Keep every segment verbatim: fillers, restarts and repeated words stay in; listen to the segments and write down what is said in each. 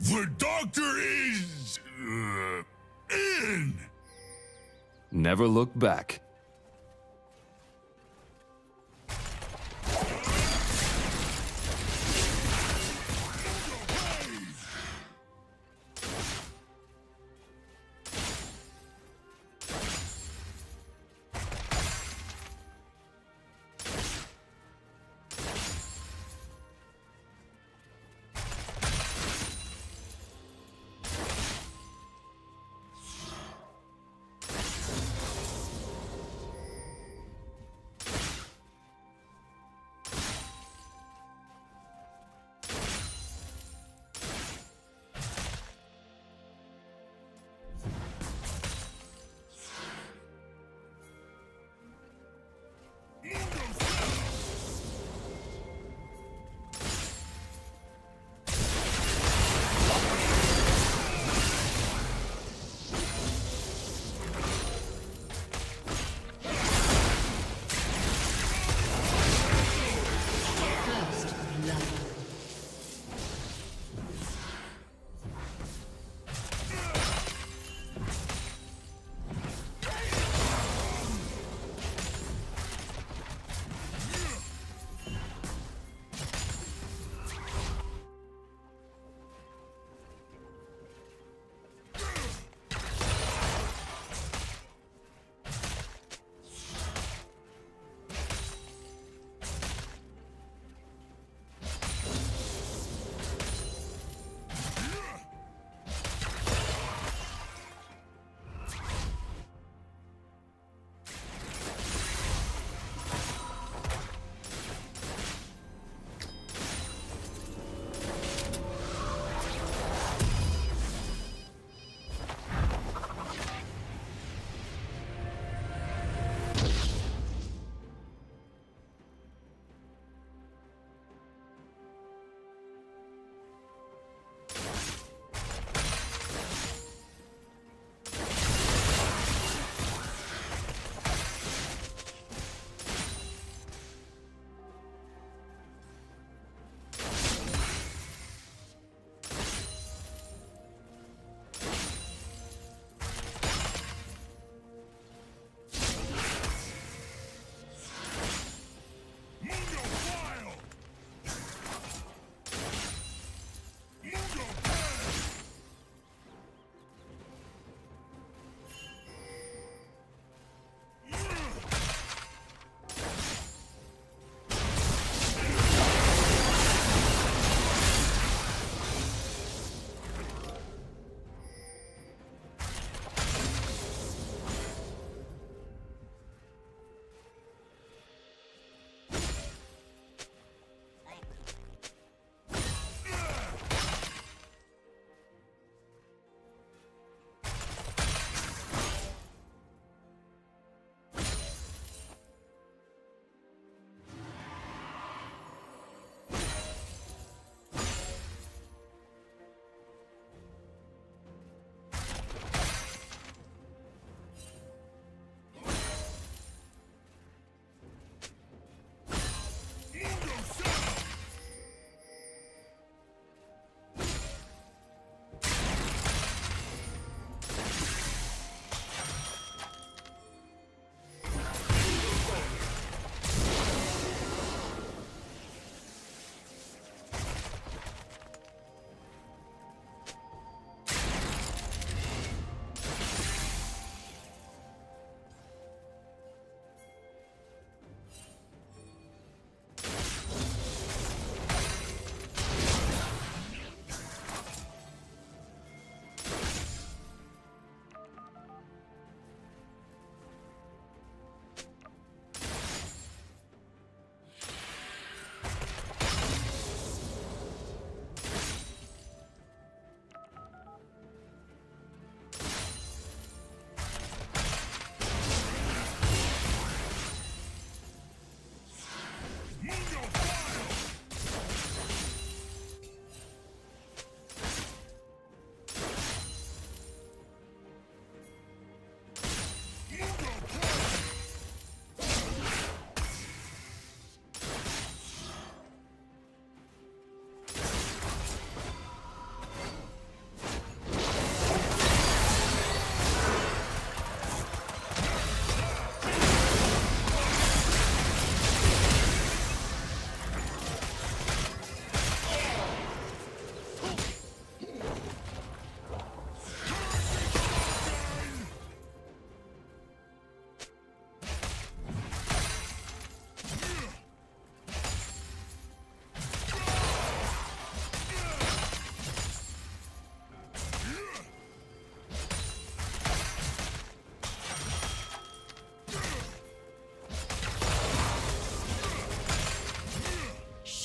The doctor is... Uh, in! Never look back.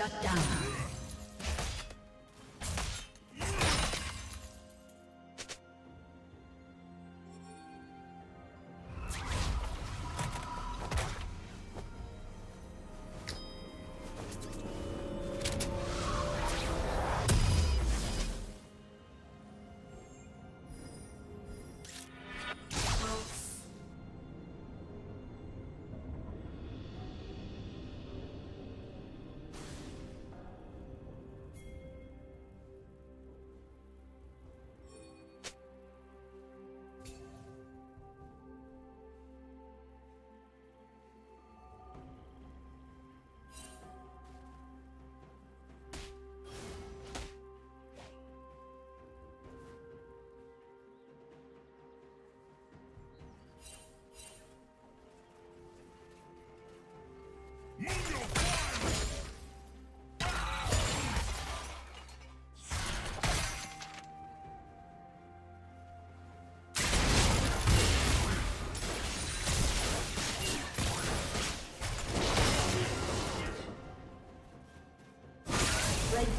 Shut down. Red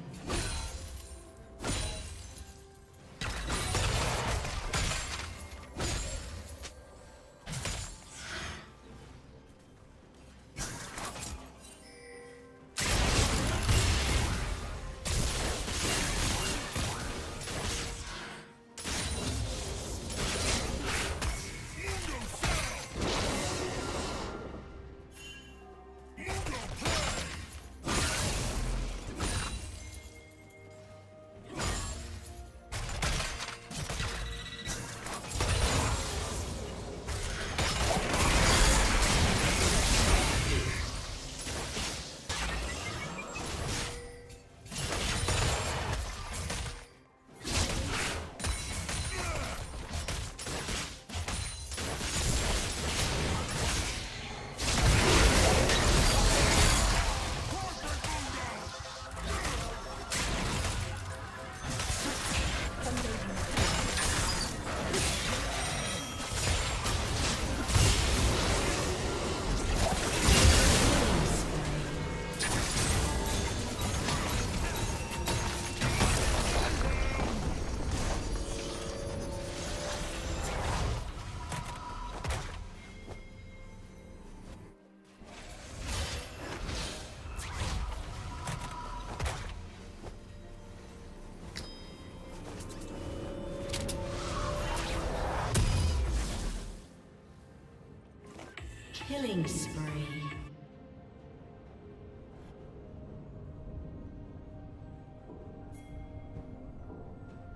Killing spree.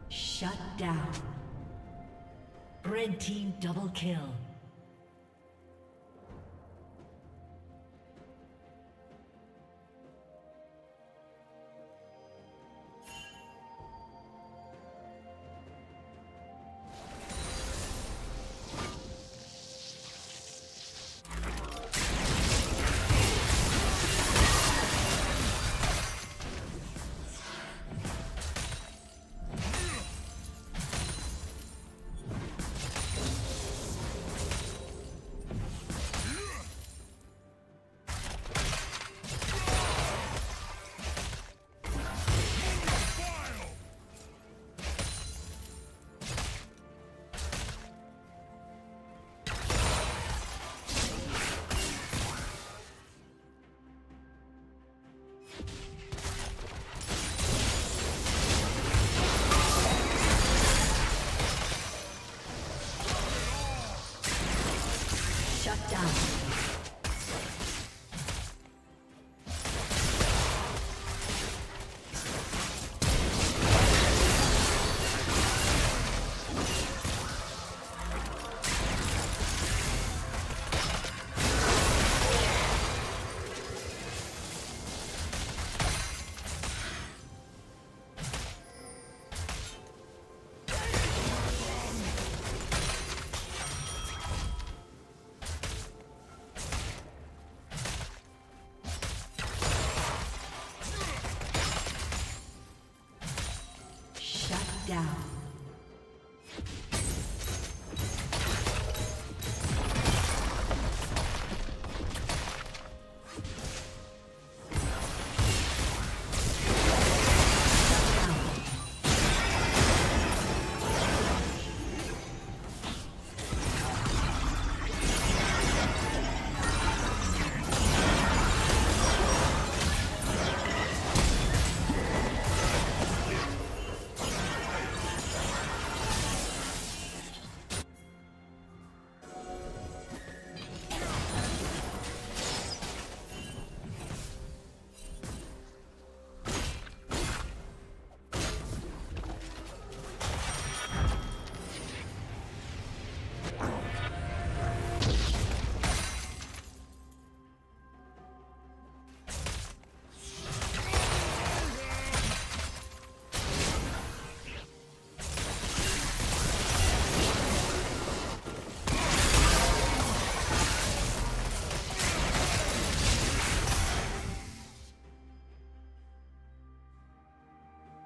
Shut down. Red team double kill.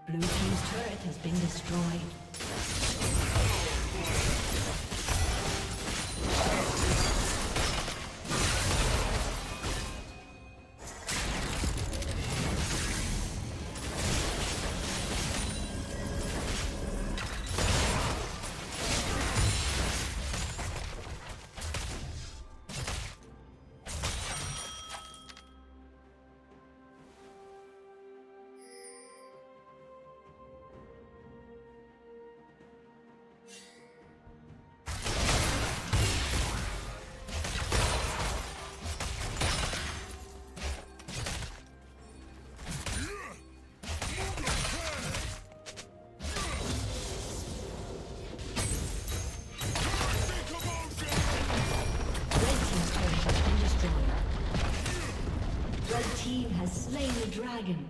Blue team's turret has been destroyed. Slain the dragon.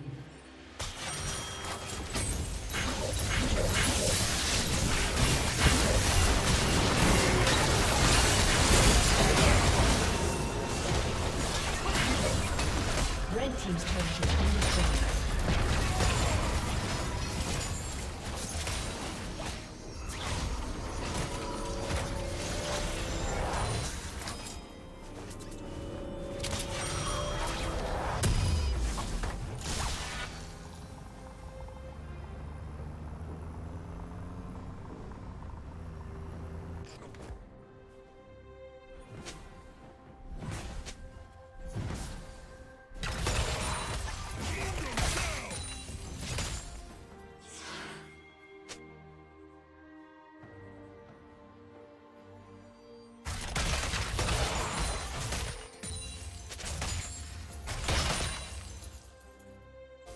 Red team's turret has been destroyed.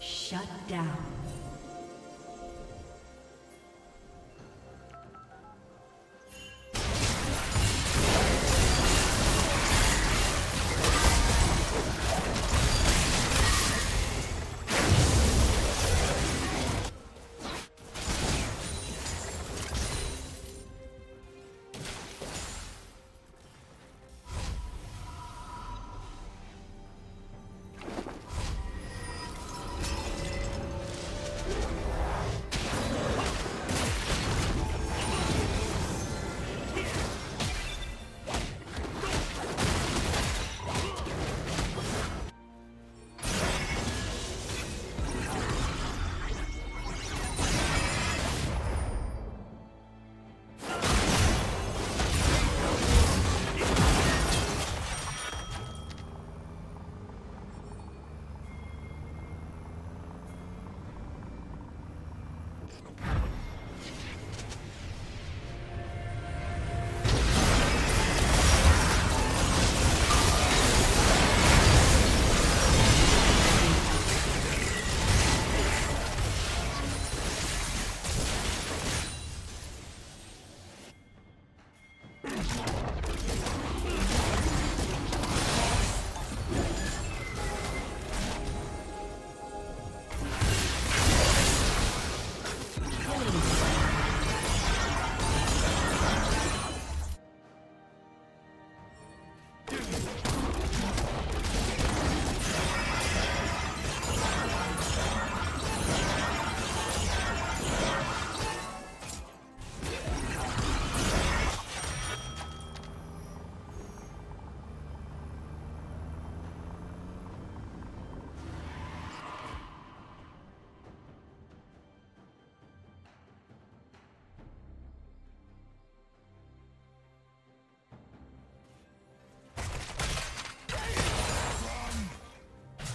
Shut down.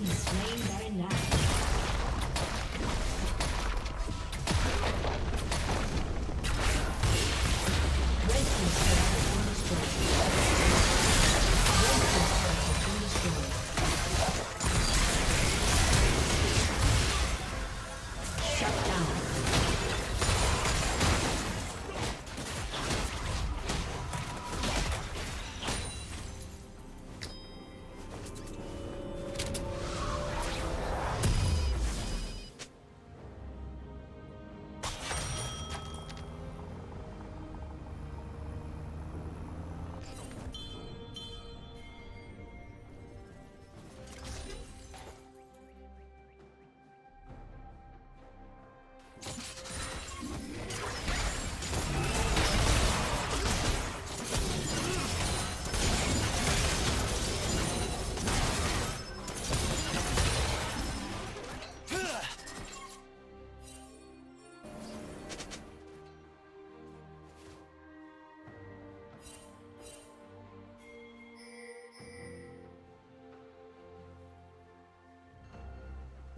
Slain by night.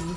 Blue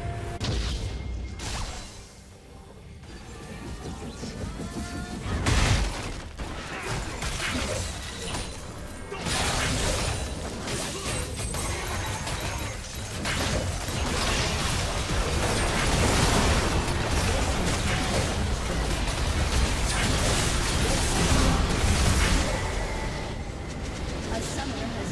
A summoner has